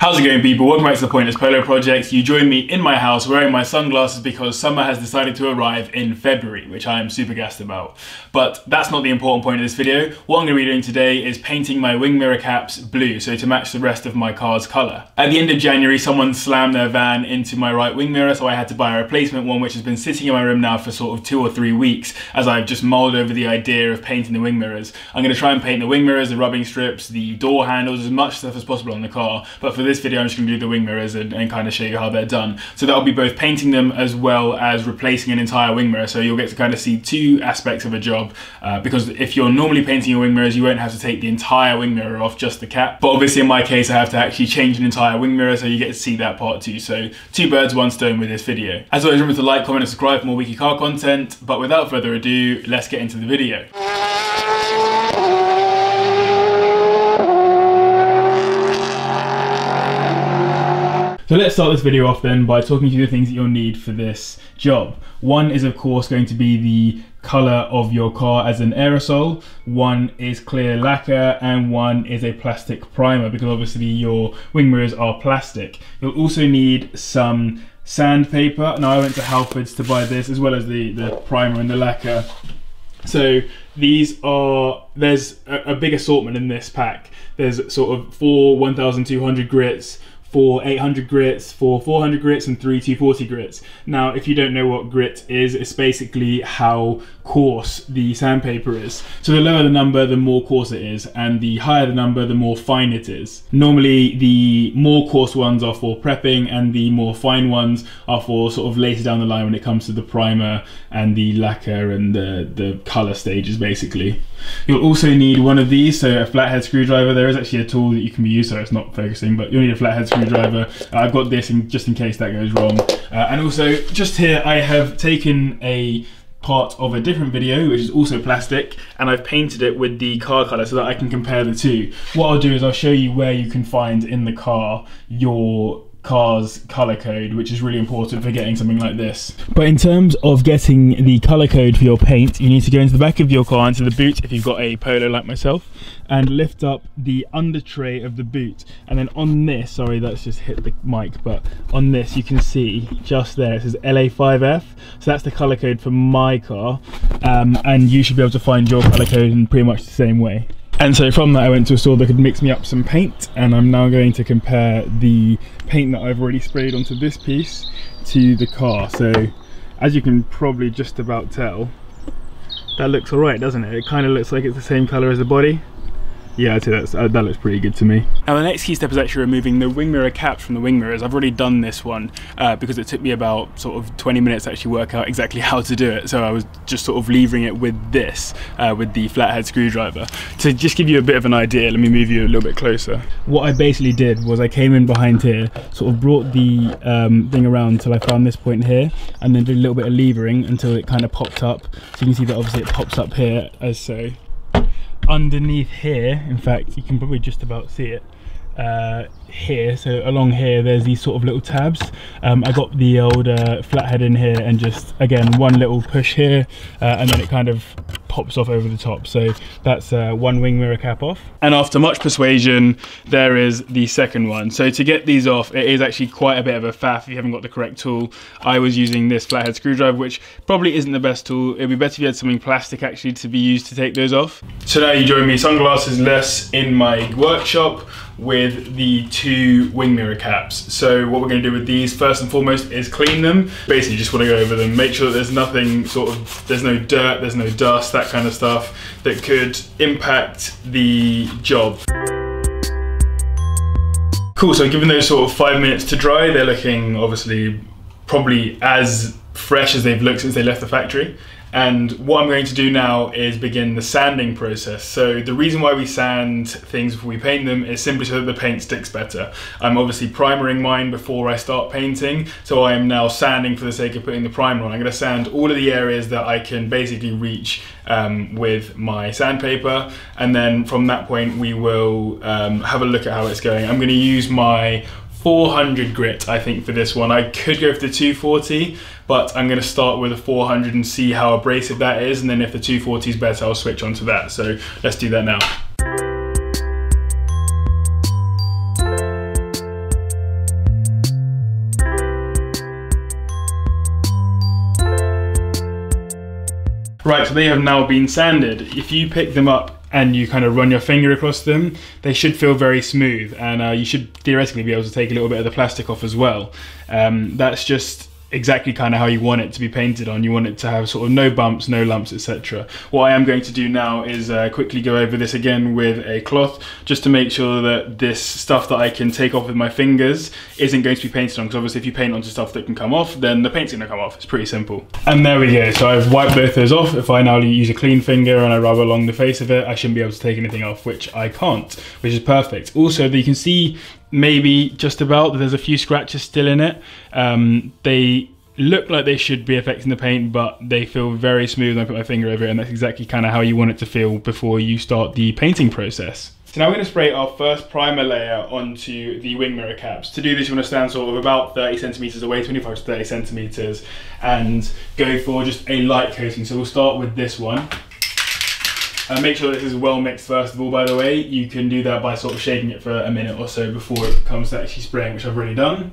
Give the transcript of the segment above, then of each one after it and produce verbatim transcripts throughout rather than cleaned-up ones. How's it going, people? Welcome back to the Pointless Polo Project. You join me in my house wearing my sunglasses because summer has decided to arrive in February, which I am super gassed about. But that's not the important point of this video. What I'm going to be doing today is painting my wing mirror caps blue, so to match the rest of my car's colour. At the end of January, someone slammed their van into my right wing mirror, so I had to buy a replacement one, which has been sitting in my room now for sort of two or three weeks, as I've just mulled over the idea of painting the wing mirrors. I'm going to try and paint the wing mirrors, the rubbing strips, the door handles, as much stuff as possible on the car, but for this video I'm just going to do the wing mirrors and, and kind of show you how they're done. So that'll be both painting them as well as replacing an entire wing mirror, so you'll get to kind of see two aspects of a job, uh, because if you're normally painting your wing mirrors you won't have to take the entire wing mirror off, just the cap, but obviously in my case I have to actually change an entire wing mirror, so you get to see that part too. So two birds, one stone with this video. As always, remember to like, comment and subscribe for more WikiCar content, but without further ado, let's get into the video. So let's start this video off then by talking through the things that you'll need for this job. One is of course going to be the color of your car as an aerosol, one is clear lacquer, and one is a plastic primer, because obviously your wing mirrors are plastic. You'll also need some sandpaper. Now I went to Halfords to buy this, as well as the, the primer and the lacquer. So these are, there's a, a big assortment in this pack. There's sort of four one thousand two hundred grits, four eight hundred grits, four four hundred grits, and three two forty grits. Now, if you don't know what grit is, it's basically how coarse the sandpaper is. So the lower the number, the more coarse it is, and the higher the number, the more fine it is. Normally, the more coarse ones are for prepping, and the more fine ones are for sort of later down the line when it comes to the primer and the lacquer and the, the color stages, basically. You'll also need one of these, so a flathead screwdriver. There is actually a tool that you can use, so it's not focusing, but you'll need a flathead screwdriver. Driver. Uh, I've got this in, just in case that goes wrong. Uh, and also, just here I have taken a part of a different video, which is also plastic, and I've painted it with the car colour so that I can compare the two. What I'll do is I'll show you where you can find in the car your car's color code, which is really important for getting something like this. But in terms of getting the color code for your paint, you need to go into the back of your car, into the boot if you've got a Polo like myself, and lift up the under tray of the boot, and then on this, sorry that's just hit the mic, but on this you can see just there it says L A five F, so that's the color code for my car, um, and you should be able to find your color code in pretty much the same way. And so from that I went to a store that could mix me up some paint, and I'm now going to compare the paint that I've already sprayed onto this piece to the car. So as you can probably just about tell, that looks all right, doesn't it? It kind of looks like it's the same color as the body. Yeah, I'd say that's, uh, that looks pretty good to me. Now the next key step is actually removing the wing mirror caps from the wing mirrors. I've already done this one uh, because it took me about sort of twenty minutes to actually work out exactly how to do it. So I was just sort of levering it with this, uh, with the flathead screwdriver. To just give you a bit of an idea, let me move you a little bit closer. What I basically did was I came in behind here, sort of brought the um, thing around until I found this point here, and then did a little bit of levering until it kind of popped up. So you can see that obviously it pops up here as so. Underneath here, in fact you can probably just about see it uh here, so along here there's these sort of little tabs. um I got the old uh, flathead in here and just again one little push here, uh, and then it kind of pops off over the top. So that's uh, one wing mirror cap off, and after much persuasion there is the second one. So to get these off, it is actually quite a bit of a faff if you haven't got the correct tool. I was using this flathead screwdriver, which probably isn't the best tool. It'd be better if you had something plastic actually to be used to take those off. So now you join me sunglasses less in my workshop with the two wing mirror caps. So what we're going to do with these first and foremost is clean them. Basically you just want to go over them, make sure that there's nothing sort of, there's no dirt, there's no dust, that kind of stuff that could impact the job. Cool, so given those sort of five minutes to dry, they're looking obviously probably as fresh as they've looked since they left the factory. And what I'm going to do now is begin the sanding process. So the reason why we sand things before we paint them is simply so that the paint sticks better. I'm obviously primering mine before I start painting, so I am now sanding for the sake of putting the primer on. I'm going to sand all of the areas that I can basically reach um, with my sandpaper, and then from that point we will um, have a look at how it's going. I'm going to use my four hundred grit I think for this one. I could go for the two forty, but I'm going to start with a four hundred and see how abrasive that is, and then if the two forty is better I'll switch onto that. So let's do that now. Right, so they have now been sanded. If you pick them up and you kind of run your finger across them, they should feel very smooth, and uh, you should theoretically be able to take a little bit of the plastic off as well. Um, that's just exactly kind of how you want it to be painted on. You want it to have sort of no bumps, no lumps, et cetera. What I am going to do now is uh, quickly go over this again with a cloth, just to make sure that this stuff that I can take off with my fingers isn't going to be painted on, because obviously if you paint onto stuff that can come off, then the paint's gonna come off. It's pretty simple. And there we go, so I've wiped both those off. If I now use a clean finger and I rub along the face of it, I shouldn't be able to take anything off, which I can't, which is perfect. Also, you can see maybe just about, there's a few scratches still in it. Um, they look like they should be affecting the paint, but they feel very smooth. I put my finger over it, and that's exactly kind of how you want it to feel before you start the painting process. So now we're going to spray our first primer layer onto the wing mirror caps. To do this, you want to stand sort of about thirty centimeters away, twenty-five to thirty centimeters, and go for just a light coating. So we'll start with this one. Uh, make sure this is well mixed first of all, by the way. You can do that by sort of shaking it for a minute or so before it comes to actually spraying, which I've already done.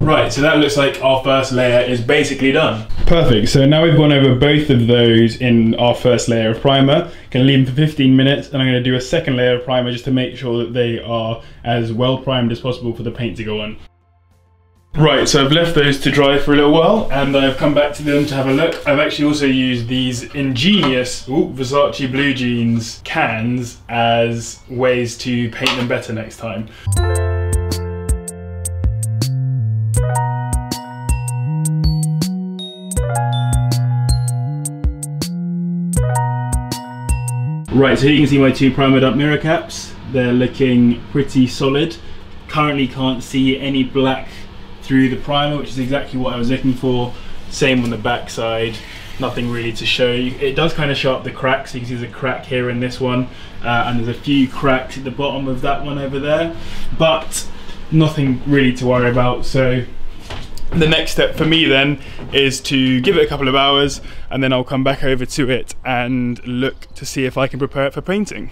Right, so that looks like our first layer is basically done. Perfect, so now we've gone over both of those in our first layer of primer. Gonna leave them for fifteen minutes, and I'm gonna do a second layer of primer just to make sure that they are as well primed as possible for the paint to go on. Right, so I've left those to dry for a little while, and I've come back to them to have a look. I've actually also used these ingenious ooh, Versace Blue Jeans cans as ways to paint them better next time. Right, so here you can see my two primered up mirror caps. They're looking pretty solid. Currently can't see any black through the primer, which is exactly what I was looking for. Same on the back side, nothing really to show you. It does kind of show up the cracks. You can see there's a crack here in this one, uh, and there's a few cracks at the bottom of that one over there, but nothing really to worry about. So the next step for me then is to give it a couple of hours, and then I'll come back over to it and look to see if I can prepare it for painting.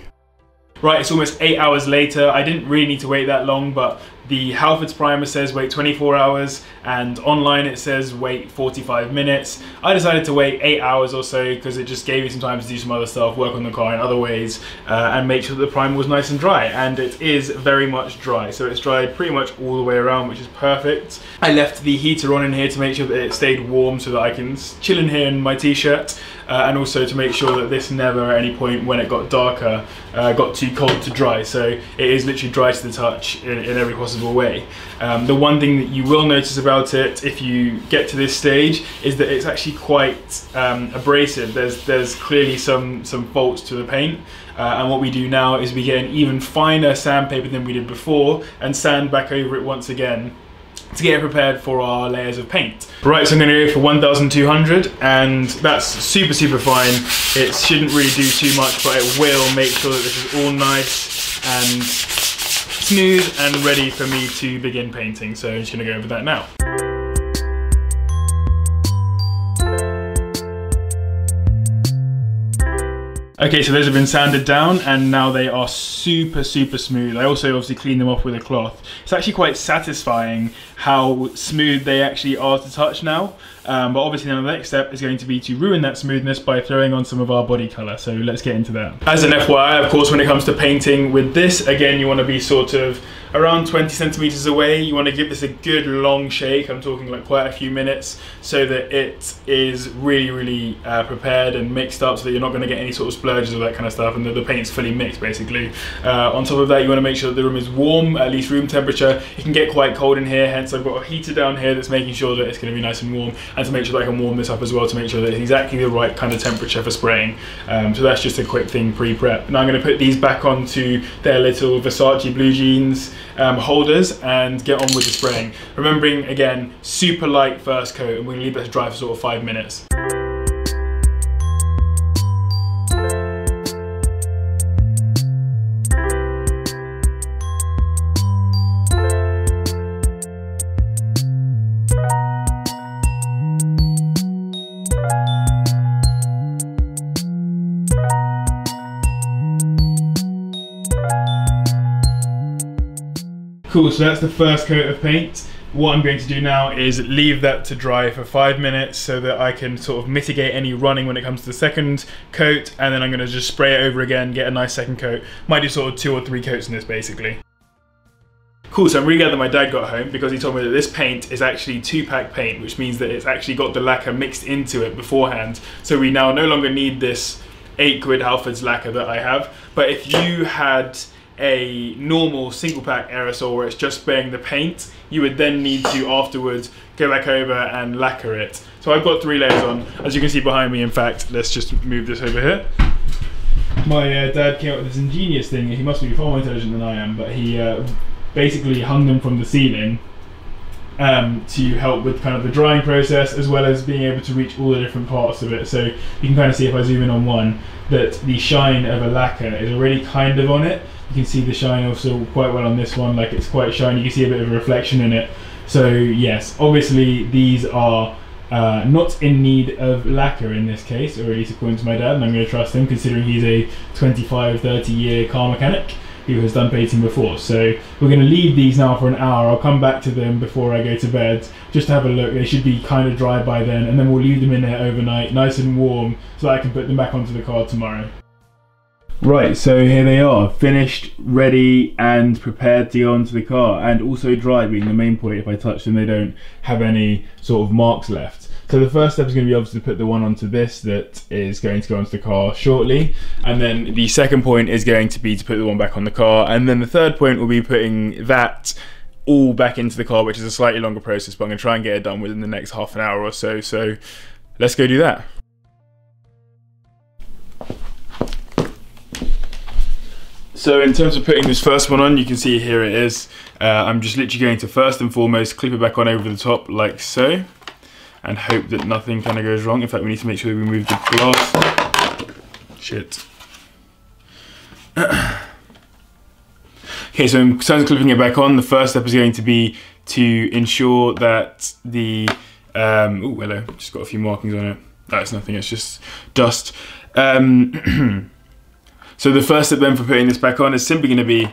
Right, it's almost eight hours later. I didn't really need to wait that long, but the Halfords primer says wait twenty-four hours, and online it says wait forty-five minutes. I decided to wait eight hours or so because it just gave me some time to do some other stuff, work on the car in other ways, uh, and make sure that the primer was nice and dry. And it is very much dry, so it's dried pretty much all the way around, which is perfect. I left the heater on in here to make sure that it stayed warm so that I can chill in here in my t-shirt, uh, and also to make sure that this never at any point when it got darker uh, got too cold to dry. So it is literally dry to the touch in, in every possible way. Um, the one thing that you will notice about it if you get to this stage is that it's actually quite um, abrasive. There's there's clearly some some faults to the paint, uh, and what we do now is we get an even finer sandpaper than we did before and sand back over it once again to get it prepared for our layers of paint. Right, so I'm gonna go for one thousand two hundred, and that's super super fine. It shouldn't really do too much, but it will make sure that this is all nice and smooth and ready for me to begin painting. So I'm just gonna go over that now. Okay, so those have been sanded down, and now they are super super smooth. I also obviously cleaned them off with a cloth. It's actually quite satisfying how smooth they actually are to touch now, um, but obviously now the next step is going to be to ruin that smoothness by throwing on some of our body color, so let's get into that. As an F Y I, of course, when it comes to painting with this, again, you want to be sort of around twenty centimeters away. You want to give this a good long shake. I'm talking like quite a few minutes, so that it is really really uh, prepared and mixed up, so that you're not going to get any sort of splurges or that kind of stuff, and that the paint's fully mixed basically. Uh, on top of that, you want to make sure that the room is warm, at least room temperature. It can get quite cold in here, hence so I've got a heater down here that's making sure that it's going to be nice and warm, and to make sure that I can warm this up as well to make sure that it's exactly the right kind of temperature for spraying. Um, so that's just a quick thing pre-prep. Now I'm going to put these back onto their little Versace Blue Jeans um, holders and get on with the spraying. Remembering again, super light first coat, and we're going to leave this dry for sort of five minutes. Bye. Cool, so that's the first coat of paint. What I'm going to do now is leave that to dry for five minutes so that I can sort of mitigate any running when it comes to the second coat, and then I'm going to just spray it over again, get a nice second coat. Might do sort of two or three coats in this basically. Cool, so I'm really glad that my dad got home because he told me that this paint is actually two-pack paint, which means that it's actually got the lacquer mixed into it beforehand. So we now no longer need this eight quid Halfords lacquer that I have, but if you had a normal single pack aerosol where it's just spraying the paint, you would then need to afterwards go back over and lacquer it. So I've got three layers on, as you can see behind me. In fact, let's just move this over here. My uh, dad came up with this ingenious thing. He must be far more intelligent than I am, but he uh, basically hung them from the ceiling um, to help with kind of the drying process, as well as being able to reach all the different parts of it. So you can kind of see, if I zoom in on one, that the shine of a lacquer is already kind of on it. You can see the shine also quite well on this one, like it's quite shiny. You can see a bit of a reflection in it. So yes, obviously these are uh, not in need of lacquer in this case, or at least according to my dad, and I'm going to trust him considering he's a twenty-five, thirty year car mechanic who has done painting before. So we're going to leave these now for an hour. I'll come back to them before I go to bed just to have a look. They should be kind of dry by then, and then we'll leave them in there overnight, nice and warm, so that I can put them back onto the car tomorrow. Right, so here they are, finished, ready and prepared to go onto the car, and also dry being the main point. If I touch them, they don't have any sort of marks left. So the first step is going to be obviously to put the one onto this that is going to go onto the car shortly, and then the second point is going to be to put the one back on the car, and then the third point will be putting that all back into the car, which is a slightly longer process, but I'm going to try and get it done within the next half an hour or so, so let's go do that. So in terms of putting this first one on, you can see here it is. Uh, I'm just literally going to first and foremost clip it back on over the top like so, and hope that nothing kind of goes wrong. In fact, we need to make sure we move the glass. Shit. Okay, so in terms of clipping it back on, the first step is going to be to ensure that the, um, oh hello, just got a few markings on it. That's nothing, it's just dust. Um, So the first step then for putting this back on is simply going to be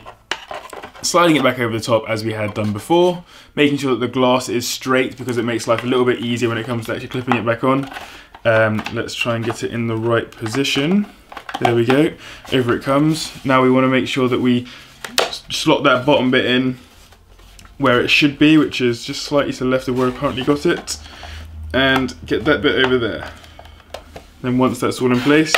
sliding it back over the top as we had done before, making sure that the glass is straight because it makes life a little bit easier when it comes to actually clipping it back on. Um, let's try and get it in the right position. There we go, over it comes. Now we want to make sure that we slot that bottom bit in where it should be, which is just slightly to the left of where I currently got it, and get that bit over there. Then once that's all in place,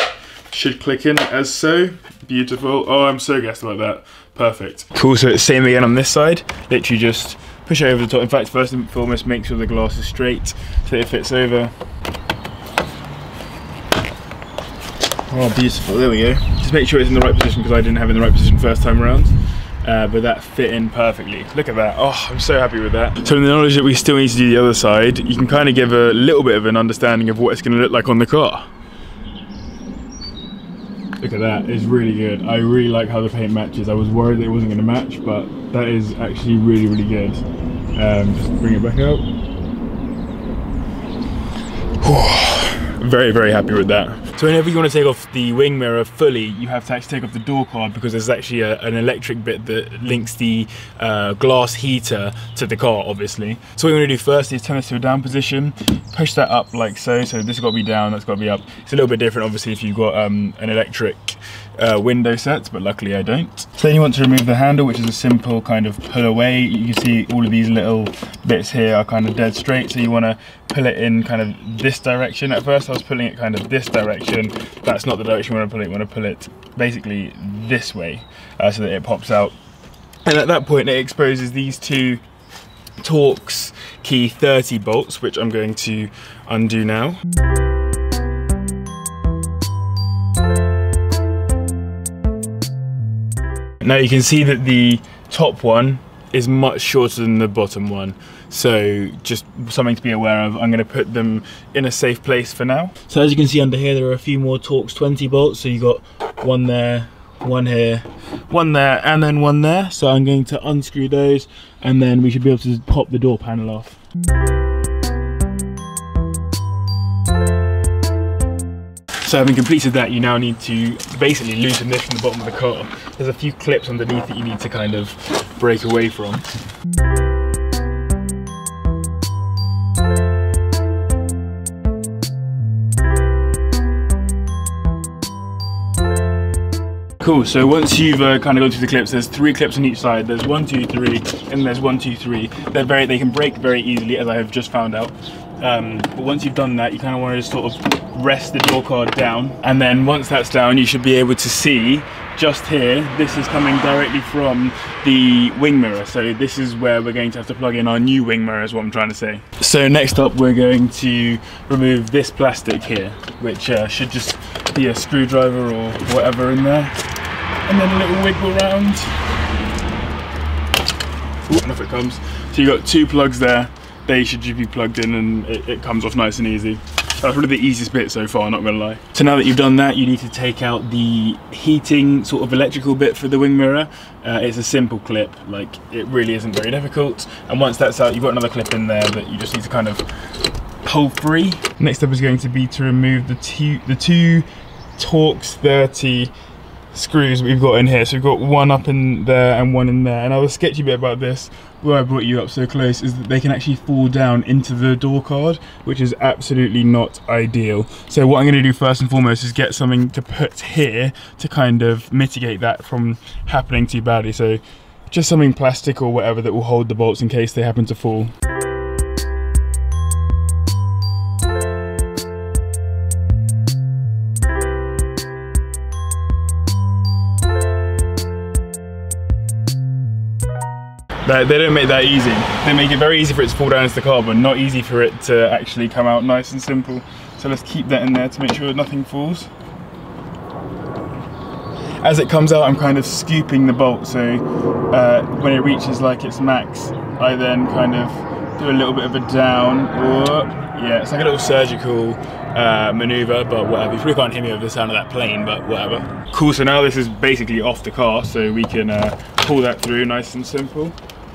should click in as so. Beautiful. Oh, I'm so gassed about that. Perfect. Cool, so it's same again on this side. Literally just push it over the top. In fact, first and foremost, make sure the glass is straight so it fits over. Oh, beautiful. There we go. Just make sure it's in the right position because I didn't have it in the right position first time around. Uh, but that fit in perfectly. Look at that. Oh, I'm so happy with that. So in the knowledge that we still need to do the other side, you can kind of give a little bit of an understanding of what it's going to look like on the car. Look at that, it's really good. I really like how the paint matches. I was worried that it wasn't going to match, but that is actually really, really good. Um, just bring it back up. Very, very happy with that. So whenever you want to take off the wing mirror fully, you have to actually take off the door card because there's actually a, an electric bit that links the uh, glass heater to the car, obviously. So what you want to do first is turn this to a down position, push that up like so. So this has got to be down, that's got to be up. It's a little bit different, obviously, if you've got um, an electric uh, window set, but luckily I don't. So then you want to remove the handle, which is a simple kind of pull away. You can see all of these little bits here are kind of dead straight. So you want to pull it in kind of this direction. At first I was pulling it kind of this direction. That's not the direction you want to pull it. You want to pull it basically this way uh, so that it pops out. And at that point it exposes these two Torx key thirty bolts, which I'm going to undo now. Now you can see that the top one is much shorter than the bottom one, so just something to be aware of. I'm going to put them in a safe place for now. So as you can see under here, there are a few more Torx twenty bolts, so you've got one there, one here, one there, and then one there. So I'm going to unscrew those, and then we should be able to pop the door panel off. So having completed that, you now need to basically loosen this from the bottom of the car. There's a few clips underneath that you need to kind of break away from. Cool, so once you've uh, kind of gone through the clips, there's three clips on each side. There's one, two, three, and there's one, two, three. They're very, they can break very easily, as I have just found out. Um, but once you've done that, you kind of want to just sort of rest the door card down. And then once that's down, you should be able to see just here, this is coming directly from the wing mirror. So this is where we're going to have to plug in our new wing mirror, is what I'm trying to say. So next up, we're going to remove this plastic here, which uh, should just be a screwdriver or whatever in there. And then a little wiggle round. Ooh, and off it comes. So you've got two plugs there. They should just be plugged in and it, it comes off nice and easy. That's probably the easiest bit so far, not gonna lie. So now that you've done that, you need to take out the heating sort of electrical bit for the wing mirror. Uh, it's a simple clip, like it really isn't very difficult. And once that's out, you've got another clip in there that you just need to kind of pull free. Next up is going to be to remove the two, the two Torx thirty screws we've got in here. So we've got one up in there and one in there. And another sketchy bit about this, where I brought you up so close, is that they can actually fall down into the door card, which is absolutely not ideal. So what I'm gonna do first and foremost is get something to put here to kind of mitigate that from happening too badly. So just something plastic or whatever that will hold the bolts in case they happen to fall. They don't make that easy. They make it very easy for it to fall down into the car, but not easy for it to actually come out nice and simple. So let's keep that in there to make sure nothing falls. As it comes out, I'm kind of scooping the bolt, so uh, when it reaches like its max, I then kind of do a little bit of a down, or yeah, it's like a little surgical uh, maneuver, but whatever. You probably can't hear me over the sound of that plane, but whatever. Cool, so now this is basically off the car, so we can uh, pull that through nice and simple.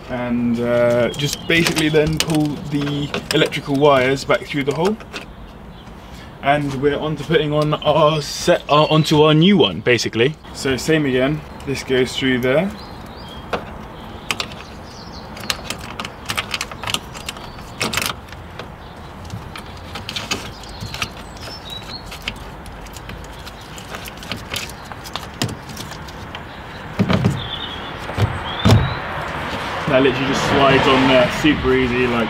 And uh, just basically then pull the electrical wires back through the hole, and we're on to putting on our set uh, onto our new one basically. So same again, this goes through there, that literally just slides on there, super easy, like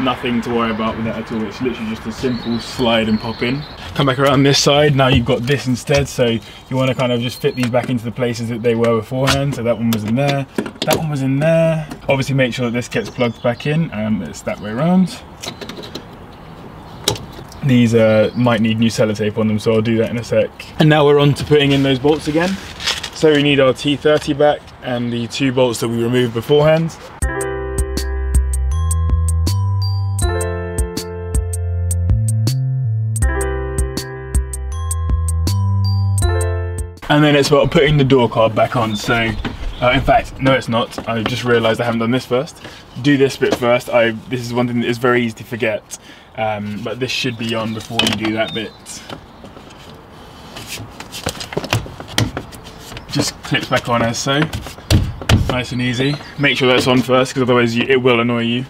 nothing to worry about with that at all. It's literally just a simple slide and pop in. Come back around this side, now you've got this instead, so you want to kind of just fit these back into the places that they were beforehand. So that one was in there, that one was in there. Obviously make sure that this gets plugged back in and it's that way around. These uh, might need new sellotape on them, so I'll do that in a sec. And now we're on to putting in those bolts again. So we need our T thirty back and the two bolts that we removed beforehand. And then it's about putting the door card back on. So uh, in fact, no it's not. I just realized I haven't done this first. Do this bit first. I, this is one thing that is very easy to forget, um, but this should be on before you do that bit. Just clips back on as so, nice and easy. Make sure that's on first, because otherwise you, it will annoy you.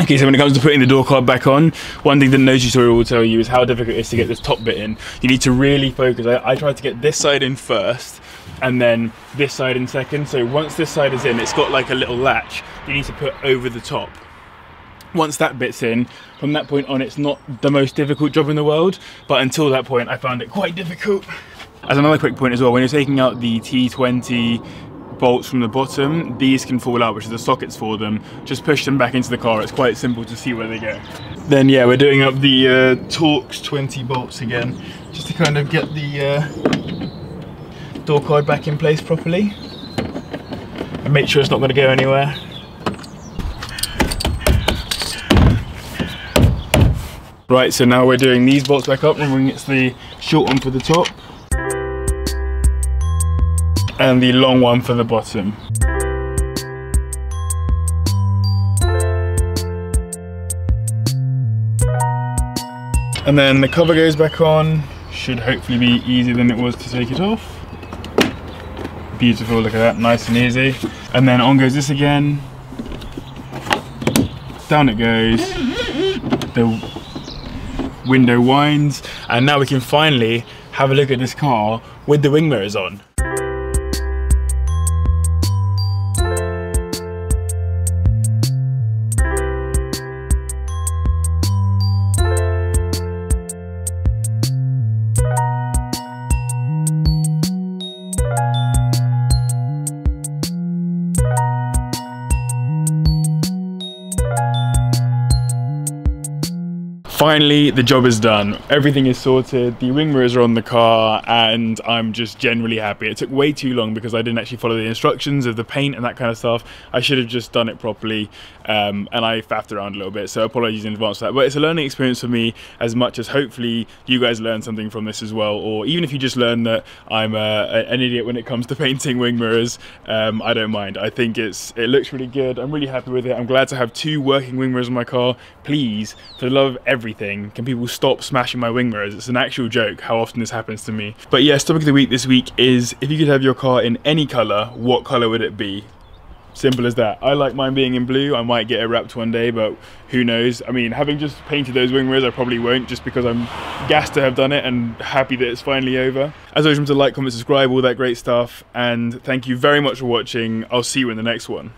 Okay, so when it comes to putting the door card back on, one thing that no tutorial will tell you is how difficult it is to get this top bit in. You need to really focus. I, I tried to get this side in first, and then this side in second. So once this side is in, it's got like a little latch you need to put over the top. Once that bit's in, from that point on, it's not the most difficult job in the world, but until that point, I found it quite difficult. As another quick point as well, when you're taking out the T twenty, bolts from the bottom, these can fall out, which is the sockets for them. Just push them back into the car. It's quite simple to see where they go. Then yeah, we're doing up the uh, Torx twenty bolts again, just to kind of get the uh, door card back in place properly and make sure it's not going to go anywhere. Right, so now we're doing these bolts back up, remembering it's the short one for the top and the long one for the bottom. And then the cover goes back on. Should hopefully be easier than it was to take it off. Beautiful, look at that, nice and easy. And then on goes this again. Down it goes. The window winds. And now we can finally have a look at this car with the wing mirrors on. Finally, the job is done. Everything is sorted, the wing mirrors are on the car, and I'm just generally happy. It took way too long because I didn't actually follow the instructions of the paint and that kind of stuff. I should have just done it properly, um, and I faffed around a little bit, so apologies in advance for that. But it's a learning experience for me, as much as hopefully you guys learn something from this as well, or even if you just learn that I'm a, an idiot when it comes to painting wing mirrors, um, I don't mind. I think it's it looks really good. I'm really happy with it. I'm glad to have two working wing mirrors on my car. Please, for the love of everything, Everything. Can people stop smashing my wing mirrors? It's an actual joke how often this happens to me. But yes, topic of the week this week is, if you could have your car in any color, what color would it be? Simple as that. I like mine being in blue. I might get it wrapped one day, but who knows? I mean, having just painted those wing mirrors, I probably won't, just because I'm gassed to have done it and happy that it's finally over. As always, remember to like, comment, subscribe, all that great stuff. And thank you very much for watching. I'll see you in the next one.